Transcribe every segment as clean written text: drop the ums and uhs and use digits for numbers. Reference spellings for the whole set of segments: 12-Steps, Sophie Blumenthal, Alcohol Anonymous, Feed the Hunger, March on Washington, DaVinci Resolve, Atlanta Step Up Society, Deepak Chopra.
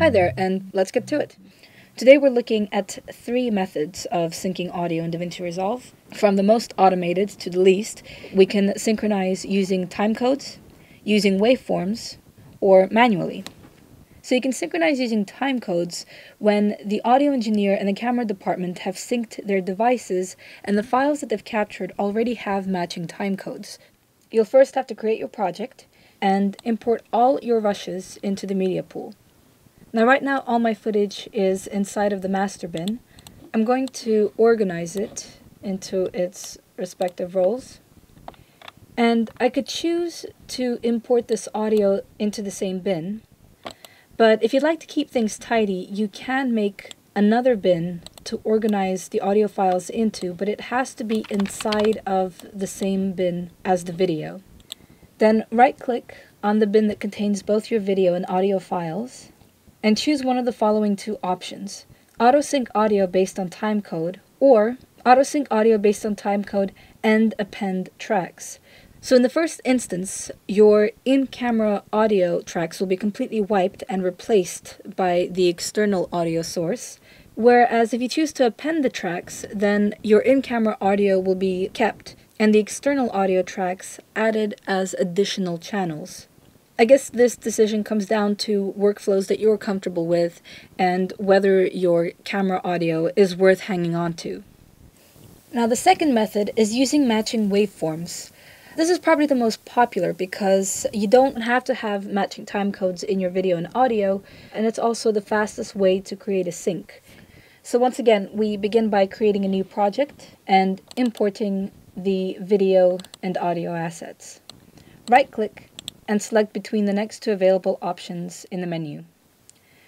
Hi there, and let's get to it. Today we're looking at three methods of syncing audio in DaVinci Resolve. From the most automated to the least, we can synchronize using timecodes, using waveforms, or manually. So you can synchronize using timecodes when the audio engineer and the camera department have synced their devices and the files that they've captured already have matching timecodes. You'll first have to create your project and import all your rushes into the media pool. Now right now all my footage is inside of the master bin. I'm going to organize it into its respective roles. And I could choose to import this audio into the same bin. But if you'd like to keep things tidy, you can make another bin to organize the audio files into, but it has to be inside of the same bin as the video. Then right-click on the bin that contains both your video and audio files, and choose one of the following two options: auto-sync audio based on timecode, or auto-sync audio based on timecode and append tracks. So in the first instance, your in-camera audio tracks will be completely wiped and replaced by the external audio source, whereas if you choose to append the tracks, then your in-camera audio will be kept and the external audio tracks added as additional channels. I guess this decision comes down to workflows that you're comfortable with and whether your camera audio is worth hanging on to. Now the second method is using matching waveforms. This is probably the most popular because you don't have to have matching timecodes in your video and audio, and it's also the fastest way to create a sync. So once again, we begin by creating a new project and importing the video and audio assets. Right-click and select between the next two available options in the menu.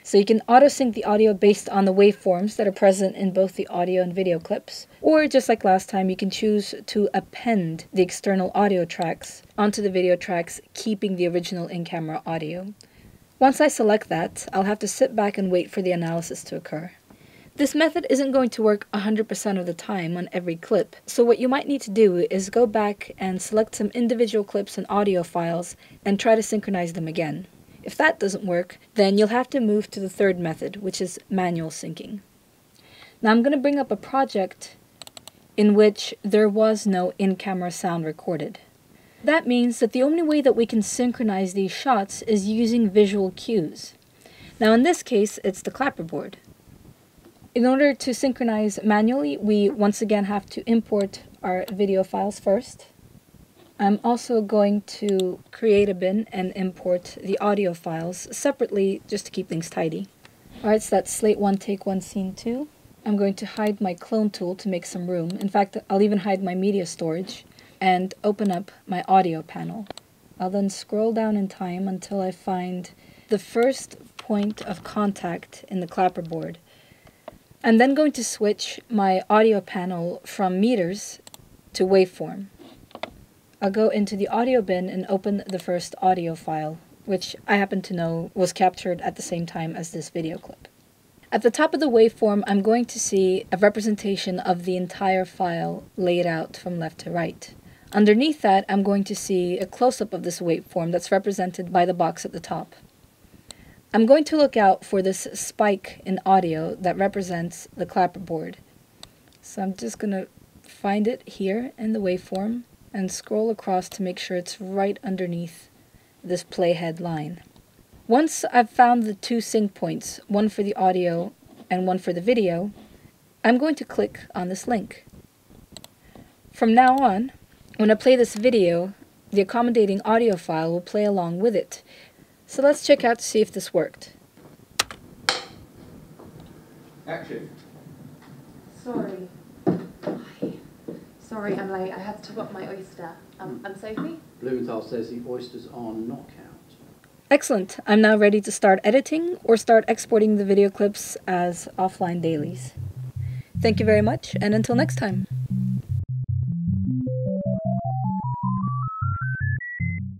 So you can auto-sync the audio based on the waveforms that are present in both the audio and video clips, or just like last time, you can choose to append the external audio tracks onto the video tracks, keeping the original in-camera audio. Once I select that, I'll have to sit back and wait for the analysis to occur. This method isn't going to work 100% of the time on every clip, so what you might need to do is go back and select some individual clips and audio files and try to synchronize them again. If that doesn't work, then you'll have to move to the third method, which is manual syncing. Now I'm going to bring up a project in which there was no in-camera sound recorded. That means that the only way that we can synchronize these shots is using visual cues. Now in this case, it's the clapperboard. In order to synchronize manually, we once again have to import our video files first. I'm also going to create a bin and import the audio files separately just to keep things tidy. Alright, so that's Slate 1, Take 1, Scene 2. I'm going to hide my clone tool to make some room. In fact, I'll even hide my media storage and open up my audio panel. I'll then scroll down in time until I find the first point of contact in the clapperboard. I'm then going to switch my audio panel from meters to waveform. I'll go into the audio bin and open the first audio file, which I happen to know was captured at the same time as this video clip. At the top of the waveform, I'm going to see a representation of the entire file laid out from left to right. Underneath that, I'm going to see a close-up of this waveform that's represented by the box at the top. I'm going to look out for this spike in audio that represents the clapperboard. So I'm just going to find it here in the waveform and scroll across to make sure it's right underneath this playhead line. Once I've found the two sync points, one for the audio and one for the video, I'm going to click on this link. From now on, when I play this video, the accommodating audio file will play along with it. So let's check out to see if this worked. Action. Sorry I'm late. I had to top up my oyster. I'm Sophie. Blumenthal says the oysters are not count. Excellent. I'm now ready to start editing or start exporting the video clips as offline dailies. Thank you very much, and until next time.